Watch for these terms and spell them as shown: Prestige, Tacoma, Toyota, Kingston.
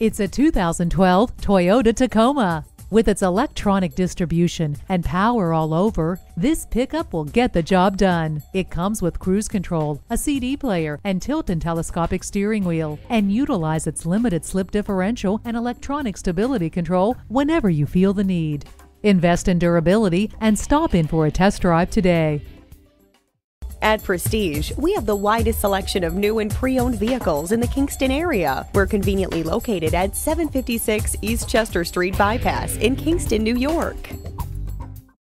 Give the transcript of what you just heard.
It's a 2012 Toyota Tacoma. With its electronic distribution and power all over, this pickup will get the job done. It comes with cruise control, a CD player, and tilt and telescopic steering wheel, and utilize its limited slip differential and electronic stability control whenever you feel the need. Invest in durability and stop in for a test drive today. At Prestige, we have the widest selection of new and pre-owned vehicles in the Kingston area. We're conveniently located at 756 East Chester Street Bypass in Kingston, New York.